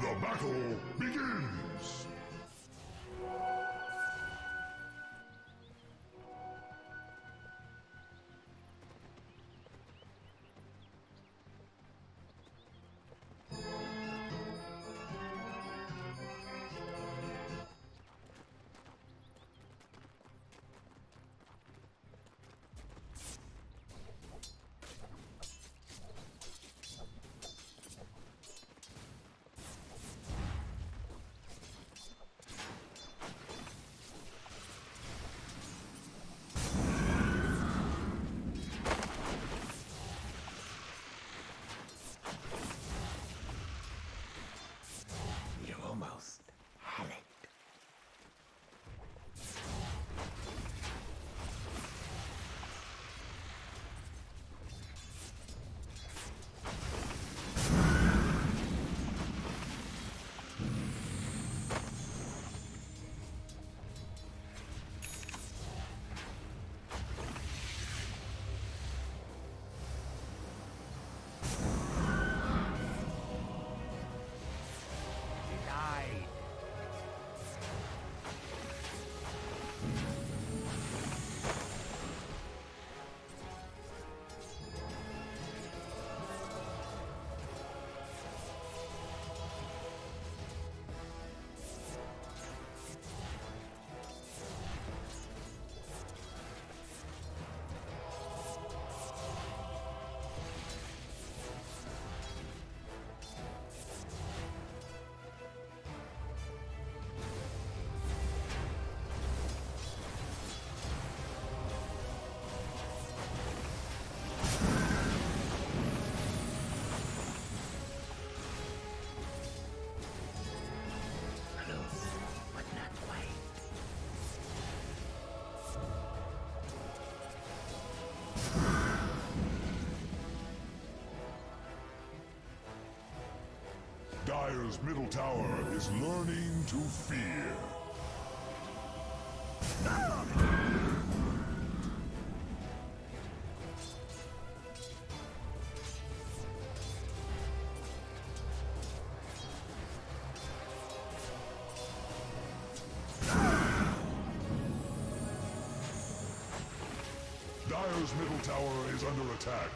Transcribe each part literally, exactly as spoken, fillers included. The battle begins! Dire's middle tower is learning to fear. Dire's middle tower is under attack.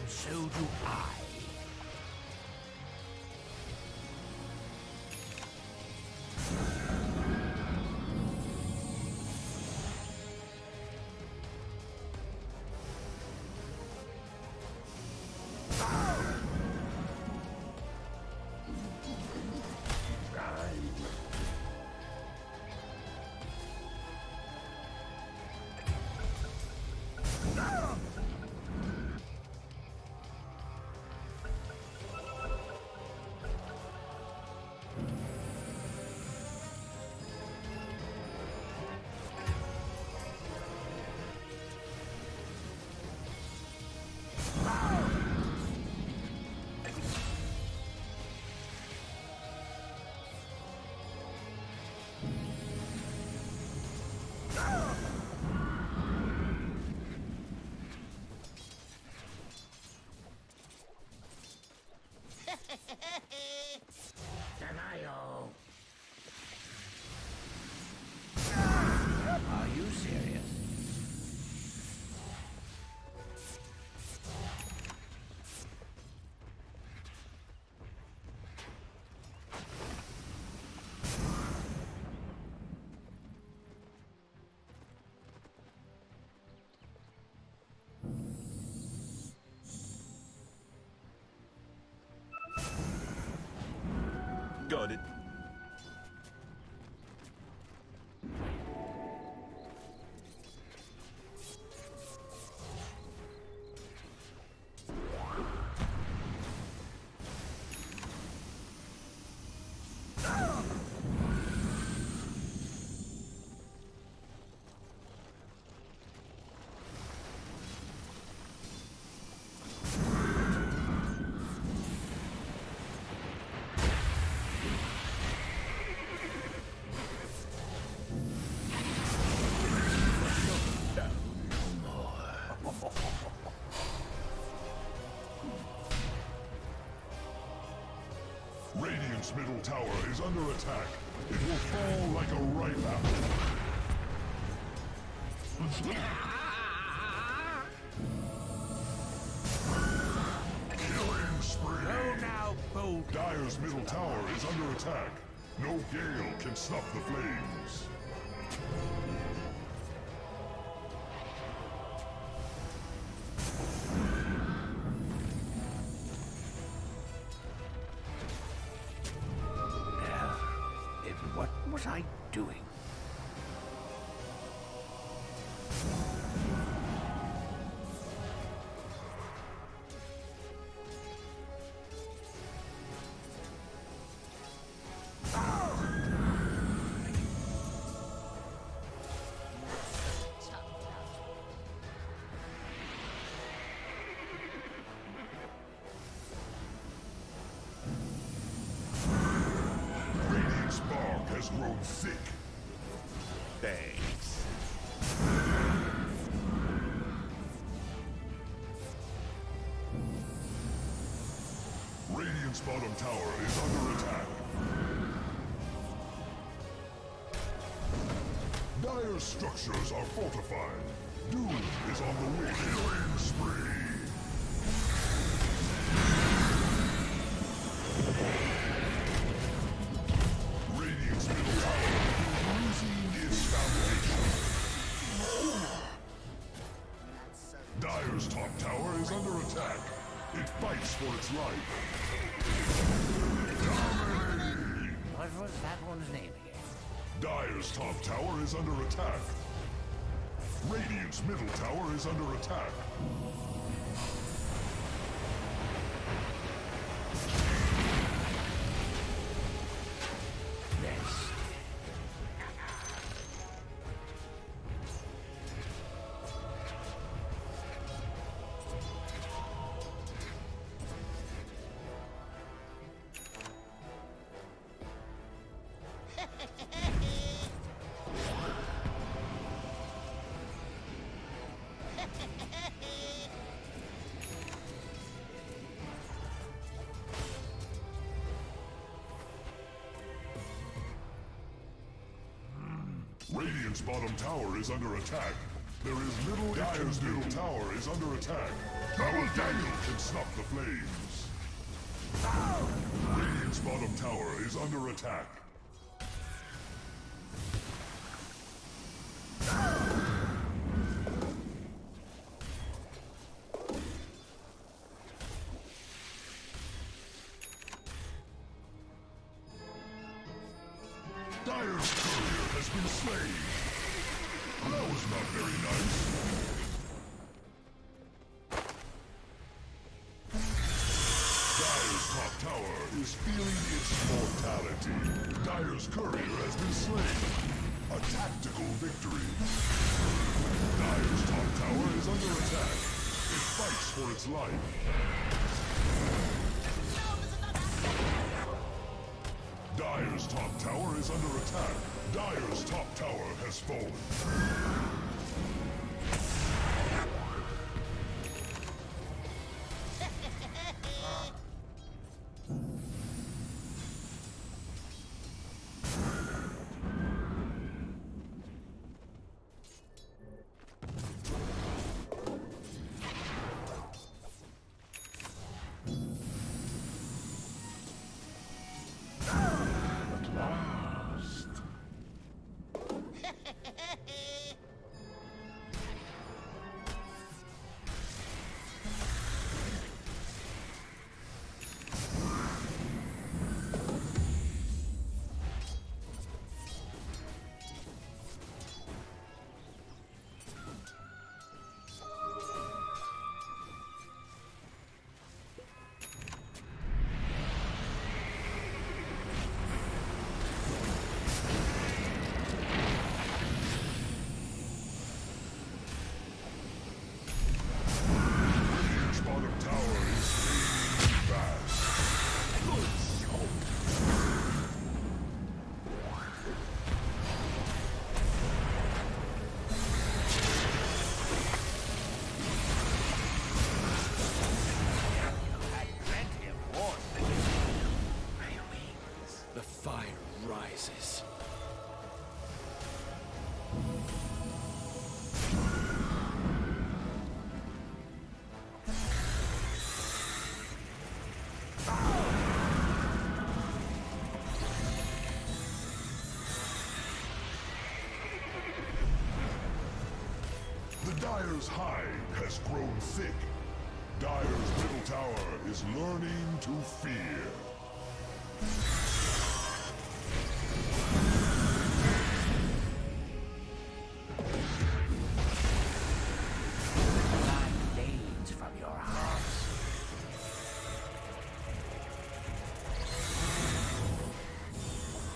And so do I. started. Radiant's middle tower is under attack. It will fall like a ripe apple. Killing spree! Go now, bold! Dire's middle tower is under attack. No gale can snuff the flames. What was I doing? Grown sick. Thanks. Radiant's bottom tower is under attack. Dire's structures are fortified. Doom is on the wing. Killing spree. It fights for its life. Dominating! What was that one's name again? Dire's top tower is under attack. Radiant's middle tower is under attack. Radiant's bottom tower is under attack. There is little Dire's middle tower is under attack. Our Daniel can snuff the flames. Ow! Radiant's bottom tower is under attack. Dire's courier has been slain. That was not very nice. Dire's top tower is feeling its mortality. Dire's courier has been slain. A tactical victory. Dire's top tower is under attack. It fights for its life. Dire's top tower is under attack. Dire's top tower has fallen. Dyer's hide has grown thick. Dyer's middle tower is learning to fear. Dyer's middle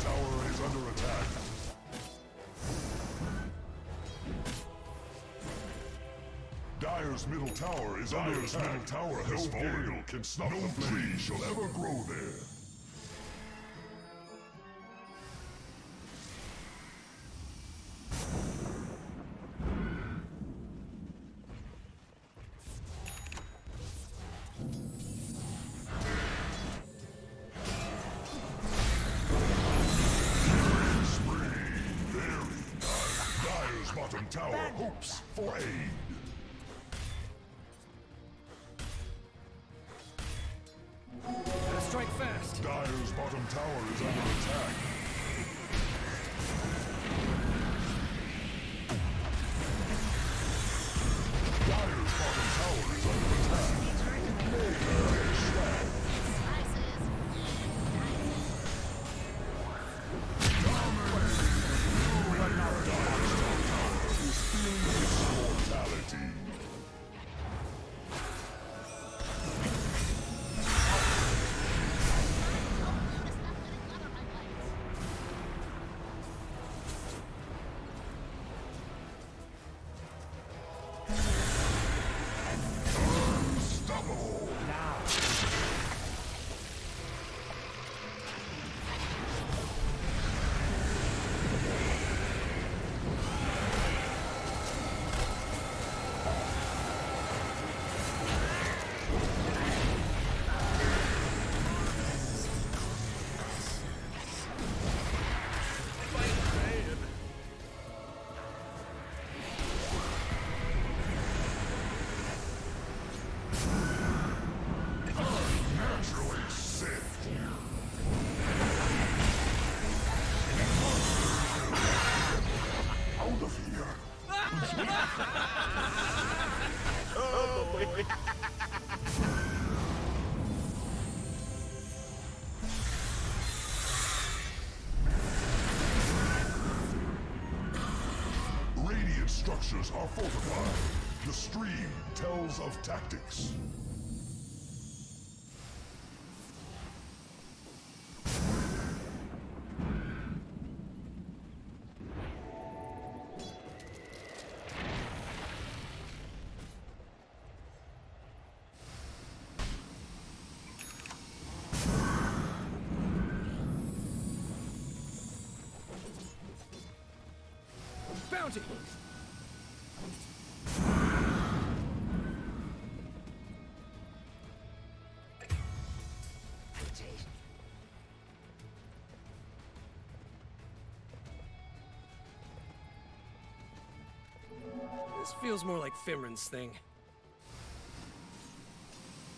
tower is under attack. Dyer's middle tower has no fallen. Gale can snuff no the tree shall ever grow there. Spree, very nice. Dyer's bottom tower hopes for aid. Dyer's bottom tower is under attack. Dyer's bottom tower is under attack. Major attack. Dyer's bottom tower is feeling its mortality. Radiant structures are fortified. The stream tells of tactics. Bounty! This feels more like Finran's thing.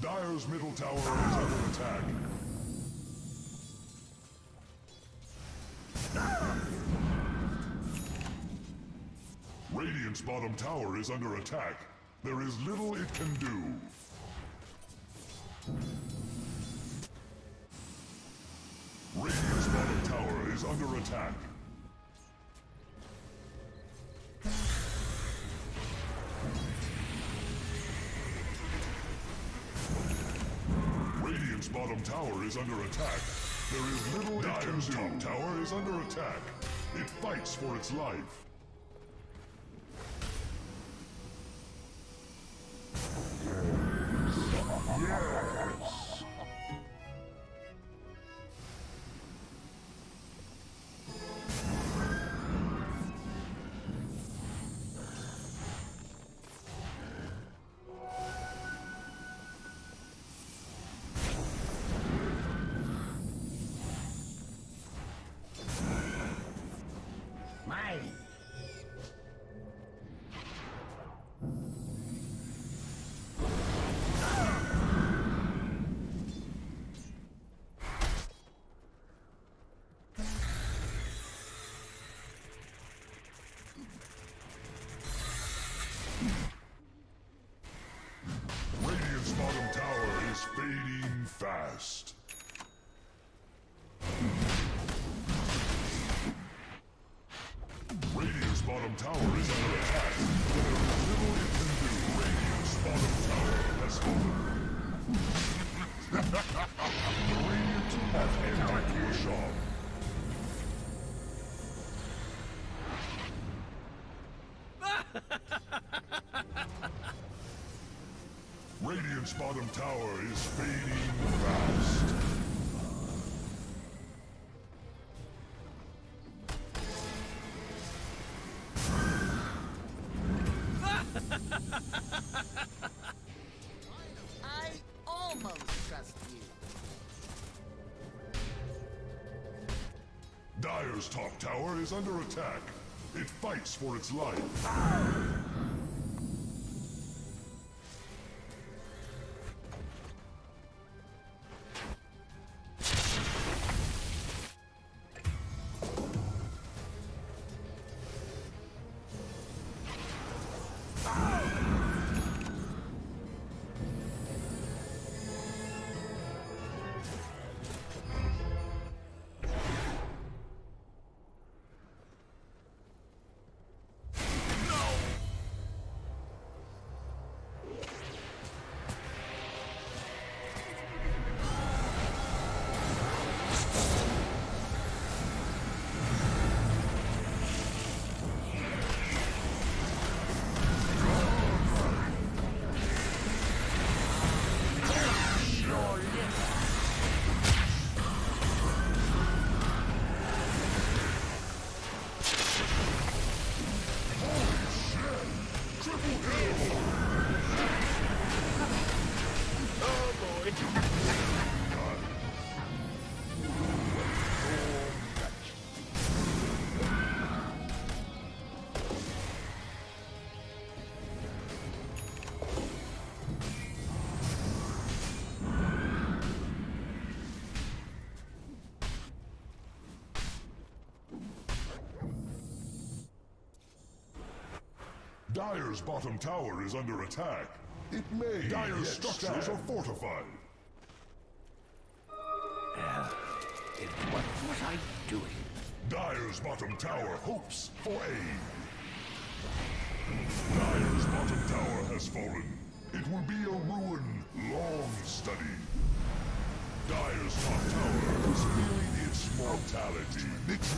Dyer's middle tower is under attack. Radiant's bottom tower is under attack. There is little it can do. Radiant's bottom tower is under attack. Radiant's bottom tower is under attack. There is little it can do. Dyer's top tower is under attack. It fights for its life. Yes! Mine! Christ. Radiant's bottom tower is under attack. Little you can do, Radiant's bottom tower has fallen. The Radiant have entered your shop. Radiant's bottom tower is fading fast. I almost trust you. Dire's top tower is under attack. It fights for its life. Ah! Dire's bottom tower is under attack. It may. Dire's structures stand. Are fortified. Uh, then what was I doing? Dire's bottom tower hopes for aid. Dire's bottom tower has fallen. It will be a ruin long studied. Dire's top tower is feeling its mortality. Mixed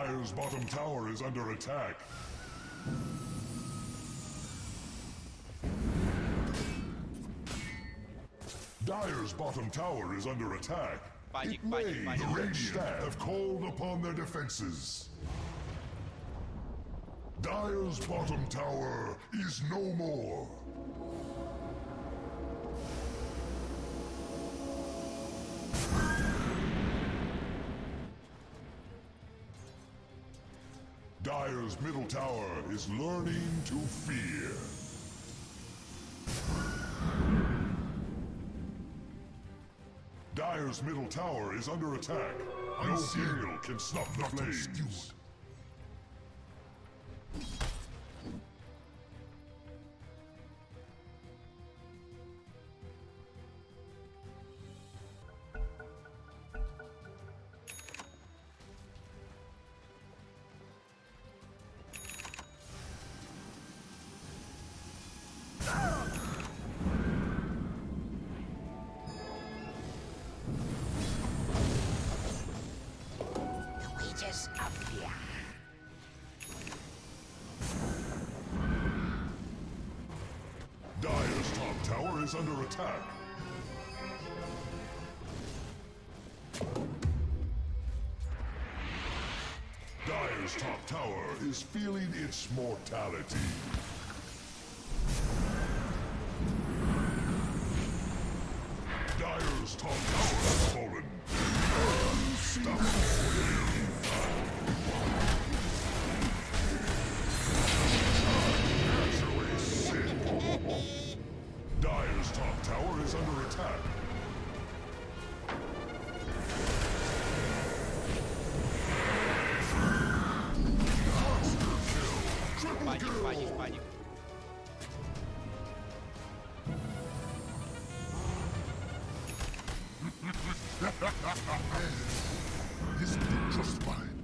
Dire's bottom tower is under attack. Dire's bottom tower is under attack. It it may. It, the Radiant have called upon their defenses. Dire's bottom tower is no more. Dire's middle tower is learning to fear. Dire's middle tower is under attack. No shield can stop the flames. tower is under attack. Dire's top tower is feeling its mortality. Dire's top tower is fallen. Unstoppable. Dire's top tower is under attack. Monster kill. Triple kill. Panic, panic, panic. This is just fine.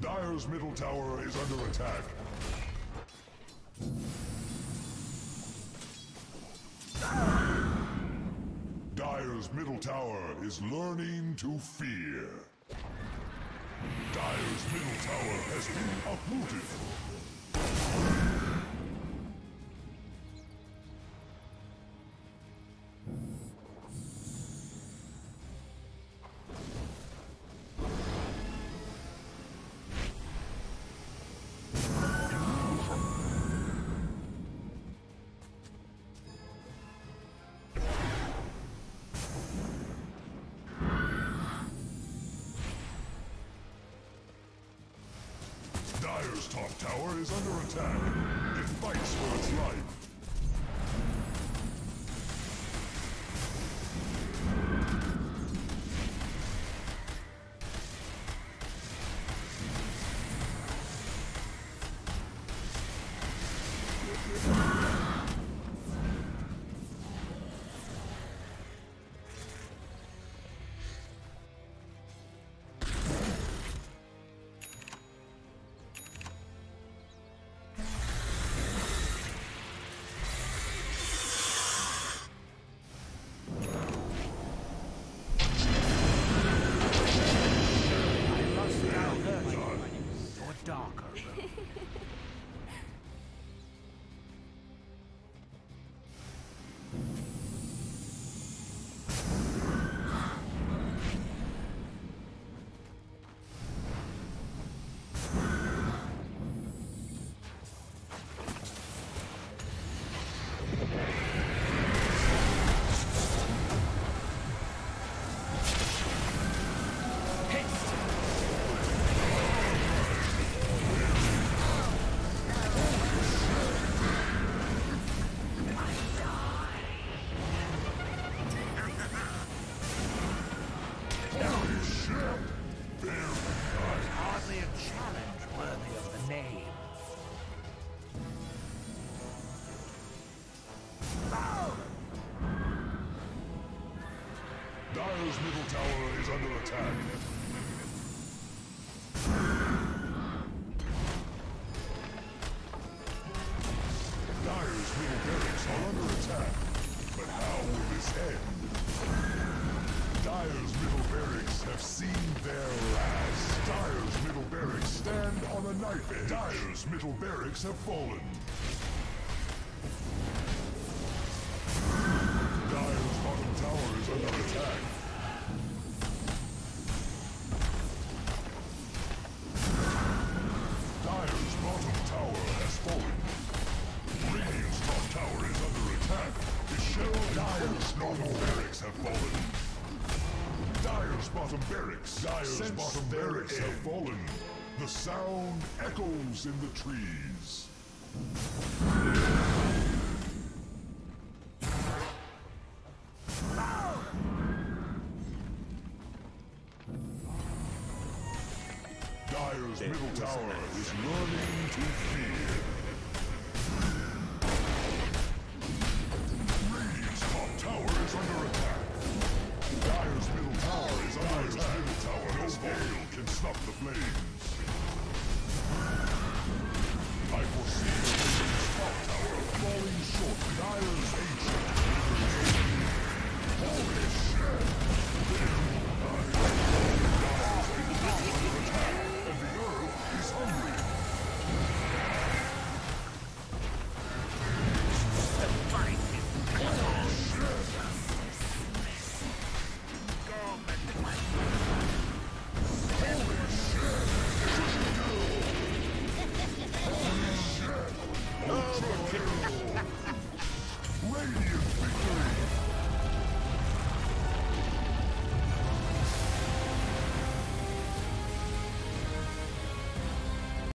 Dire's middle tower is under attack. Ah! Dire's middle tower is learning to fear. Dire's middle tower has been uprooted. Dire's top tower is under attack. It fights for its life. Dire's middle tower is under attack. Dire's middle barracks are under attack. But how will this end? Dire's middle barracks have seen their last. Dire's middle barracks stand on a knife edge. Dire's middle barracks have fallen. Bottom barracks. Dire's Sense bottom barracks have fallen. The sound echoes in the trees. Ah! Dire's there middle tower is learning to fear. Radiant's top tower is under attack. Dire's middle tower is under attack. Dire's middle tower, no veil can stop the flames. I foresee Radiant's top tower falling short. Dire's ancient remains. Holy shit! Dire's middle tower is under attack, and the earth is hungry. victory! Radiant victory!